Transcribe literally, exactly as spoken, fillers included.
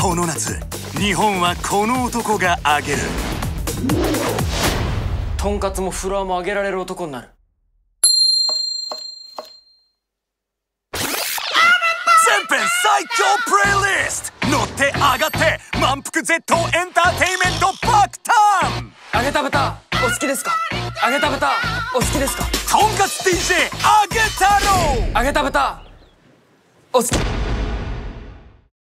この夏、日本はこの男があげる。とんかつもフラワーもあげられる男になる。全編最強プレイリスト、乗って上がって満腹絶倒エンターテインメント爆誕。揚げた豚お好きですか？揚げた豚お好きですか？とんかつ ディージェー 揚げ太郎、揚げた豚お好き。